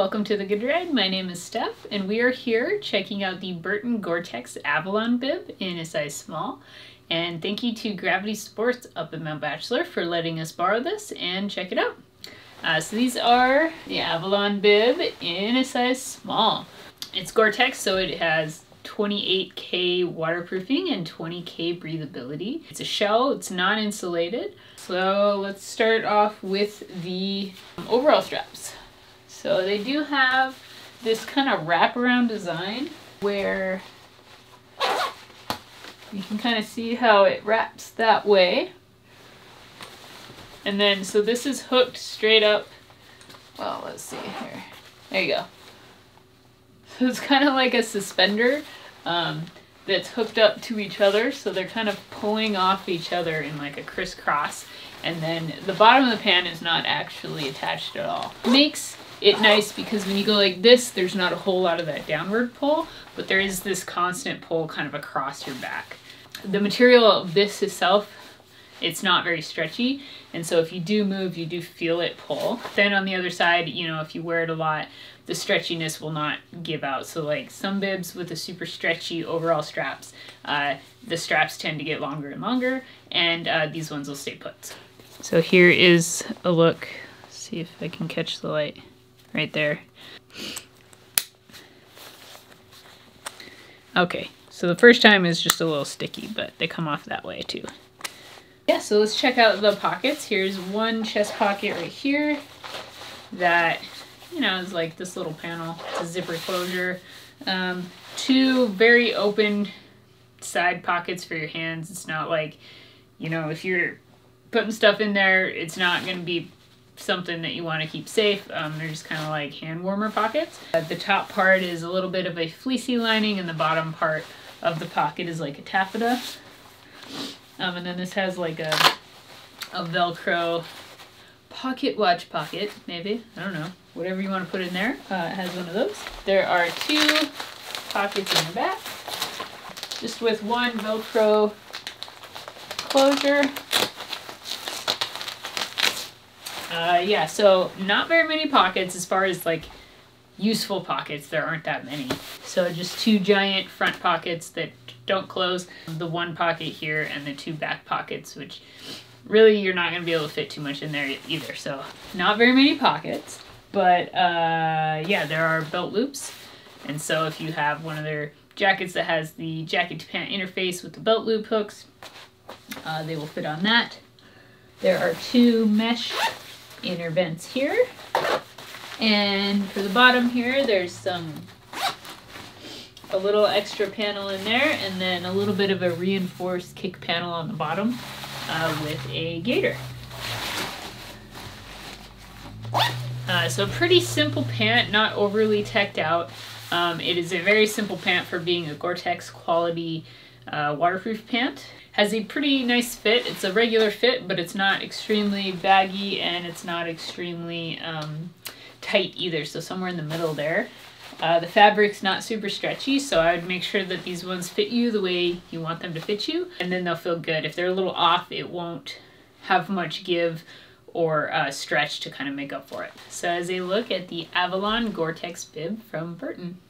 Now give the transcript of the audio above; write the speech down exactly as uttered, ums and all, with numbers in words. welcome to The Good Ride. My name is Steph, and we are here checking out the Burton Gore-Tex Avalon Bib in a size small. And thank you to Gravity Sports up in Mount Bachelor for letting us borrow this and check it out. Uh, so these are the Avalon Bib in a size small. It's Gore-Tex, so it has twenty-eight K waterproofing and twenty K breathability. It's a shell, it's non-insulated. So let's start off with the overall straps. So they do have this kind of wraparound design where you can kind of see how it wraps that way. And then, so this is hooked straight up. Well, let's see here. There you go. So it's kind of like a suspender um, that's hooked up to each other. So they're kind of pulling off each other in like a crisscross. And then the bottom of the pan is not actually attached at all. It makes it nice because when you go like this, there's not a whole lot of that downward pull, but there is this constant pull kind of across your back. The material of this itself, it's not very stretchy, and so if you do move, you do feel it pull. Then on the other side, you know, if you wear it a lot, the stretchiness will not give out. So like some bibs with the super stretchy overall straps, uh, the straps tend to get longer and longer, and uh, these ones will stay put. So here is a look. Let's see if I can catch the light right there. Okay, so the first time is just a little sticky, but they come off that way too. Yeah, so let's check out the pockets. Here's one chest pocket right here that, you know, is like this little panel. It's a zipper closure. Um, two very open side pockets for your hands. It's not like, you know, if you're putting stuff in there, it's not going to be something that you want to keep safe. Um, they're just kind of like hand warmer pockets. Uh, the top part is a little bit of a fleecy lining, and the bottom part of the pocket is like a taffeta. Um, and then this has like a, a Velcro pocket watch pocket, maybe, I don't know, whatever you want to put in there. Uh, it has one of those. There are two pockets in the back, just with one Velcro closure. Uh, yeah, so not very many pockets as far as like useful pockets. There aren't that many. So just two giant front pockets that don't close, the one pocket here and the two back pockets, which really you're not going to be able to fit too much in there either. So not very many pockets, but uh, yeah, there are belt loops. And so if you have one of their jackets that has the jacket to pant interface with the belt loop hooks, uh, they will fit on that. There are two mesh inner vents here. And for the bottom here, there's some a little extra panel in there, and then a little bit of a reinforced kick panel on the bottom uh, with a gaiter. Uh, so pretty simple pant, not overly teched out. Um, it is a very simple pant for being a Gore-Tex quality uh, waterproof pant. Has a pretty nice fit. It's a regular fit, but it's not extremely baggy, and it's not extremely um, tight either, so somewhere in the middle there. Uh, the fabric's not super stretchy, so I would make sure that these ones fit you the way you want them to fit you, and then they'll feel good. If they're a little off, it won't have much give or uh, stretch to kind of make up for it. So as a look at the Avalon Gore-Tex Bib from Burton.